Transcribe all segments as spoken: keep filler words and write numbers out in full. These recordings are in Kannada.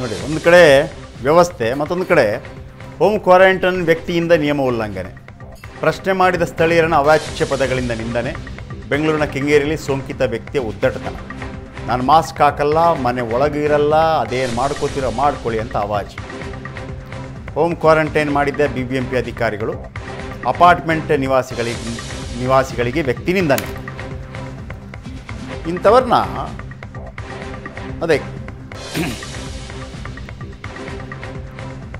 ನೋಡಿ ಒಂದು ಕಡೆ ವ್ಯವಸ್ಥೆ ಮತ್ತೊಂದು ಕಡೆ ಹೋಮ್ ಕ್ವಾರಂಟೈನ್ ವ್ಯಕ್ತಿಯಿಂದ ನಿಯಮ ಉಲ್ಲಂಘನೆ ಪ್ರಶ್ನೆ ಮಾಡಿದ ಸ್ಥಳೀಯರನ್ನು ಅವಾಚ್ಯ ಪದಗಳಿಂದ ನಿಂದನೆ ಬೆಂಗಳೂರಿನ ಕೆಂಗೇರಿಯಲ್ಲಿ ಸೋಂಕಿತ ವ್ಯಕ್ತಿಯ ಉದ್ದಟತನ ನಾನು ಮಾಸ್ಕ್ ಹಾಕಲ್ಲ ಮನೆ ಒಳಗೆ ಇರಲ್ಲ ಅದೇನ್ ಮಾಡ್ಕೋತಿರೋ ಮಾಡ್ಕೊಳ್ಳಿ ಅಂತ ಅವಾಚ್ಯ ಹೋಮ್ ಕ್ವಾರಂಟೈನ್ ಮಾಡಿದ ಬಿಬಿಎಂಪಿ ಅಧಿಕಾರಿಗಳು ಅಪಾರ್ಟ್ಮೆಂಟ್ ನಿವಾಸಿಗಳಿಗೆ ನಿವಾಸಿಗಳಿಗೆ ವ್ಯಕ್ತಿ ನಿಂದನೆ ಇಂತವರನ್ನ ಅದೇ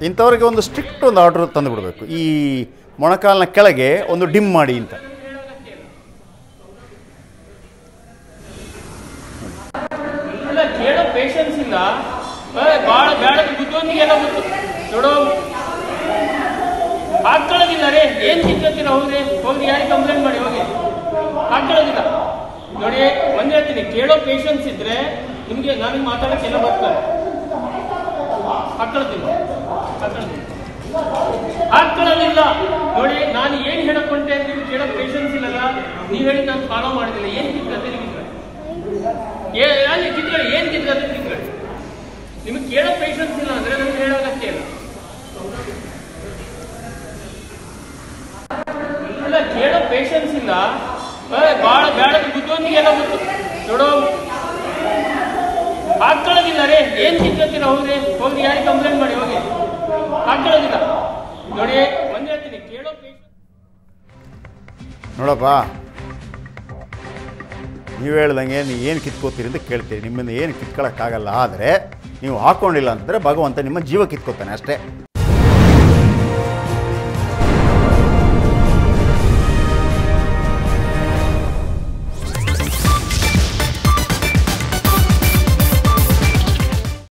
ಇಂತವರಿಗೆ ಒಂದು ಸ್ಟ್ರಿಕ್ಟ್ ಒಂದು ಆರ್ಡರ್ ತಂದು ಬಿಡಬೇಕು ಈ ಮೊಣಕಾಲಿನ ಕೆಳಗೆ ಒಂದು ಡಿಮ್ ಮಾಡಿ ಅಂತ ಇಲ್ಲ ಕೇಳೋ ಪೇಷನ್ಸ್ ಇಲ್ಲ ಬಾಳ ಬ್ಯಾಡಕ್ಕೆ ಗುದ್ದೋನಿಗೆಲ್ಲ ಬಂತು ನೋಡು ಹಾಕೊಳ್ಳೋದಿಲ್ಲ ರೀ ಏನು ತಿಂತೀರಾ ಹೋಗ್ರಿ ಹೋಗಿ ಯಾರಿಗೆ ಕಂಪ್ಲೇಂಟ್ ಮಾಡಿ ಹೋಗಿ ಹಾಕೊಳ್ಳೋದಿಲ್ಲ ನೋಡಿ ಒಂದೇ ಹೇಳ್ತೀನಿ ಕೇಳೋ ಪೇಷನ್ಸ್ ಇದ್ರೆ ನಿಮಗೆ ನಾನು ಮಾತಾಡಕ್ಕೆ ಎಲ್ಲ ಬರ್ತಾರೆ ಹಾಕೊಳ್ಳೋದಿಲ್ಲ ಹಾಕೊಳ್ಳಲಿಲ್ಲ ನೋಡಿ ನಾನು ಏನು ಹೇಳಕೊಂಡೆ ಅಂತ ನೀವು ಕೇಳೋ ಪೇಷನ್ಸ್ ಇಲ್ಲಲ್ಲ ನೀವು ಹೇಳಿ ನಾನು ಫಾಲೋ ಮಾಡಿದಿಲ್ಲ ಏನು ತಿಂತೀರಾ ನಿಮಗೆ ಏ ಅಲ್ಲಿ ತಿಂತೀರಾ ಏನು ತಿಂತೀರಾ ತಿಂತೀರಾ ನಿಮಗೆ ಕೇಳೋ ಪೇಷನ್ಸ್ ಇಲ್ಲ ಅಂದ್ರೆ ನನಗೆ ಹೇಳೋದಕ್ಕೆ ಇಲ್ಲ ಇಲ್ಲ ಕೇಳೋ ಪೇಷನ್ಸ್ ಇಲ್ಲ ಬಾಳ ಬ್ಯಾಡಕ್ಕೆ ಗುದ್ದೋನಿಗೆಲ್ಲ ಬಂತು ನೋಡು ಹಾಕೊಳ್ಳೋದಿಲ್ಲ ರೀ ಏನು ತಿಂತೀರಾ ಹೋಗ್ರಿ ಹೋಗಿ ಯಾರಿಗೆ ಕಂಪ್ಲೇಂಟ್ ಮಾಡಿ ಹೋಗಿ ನೋಡಪ್ಪ ನೀವು ಹೇಳ್ದಂಗೆ ನೀವು ಏನು ಕಿತ್ಕೋತೀರಿ ಅಂತ ಕೇಳ್ತೀರಿ ನಿಮ್ಮನ್ನು ಏನು ಕಿತ್ಕೊಳ್ಳೋಕ್ಕಾಗಲ್ಲ ಆದರೆ ನೀವು ಹಾಕ್ಕೊಂಡಿಲ್ಲ ಅಂತಂದರೆ ಭಗವಂತ ನಿಮ್ಮ ಜೀವ ಕಿತ್ಕೋತಾನೆ ಅಷ್ಟೇ.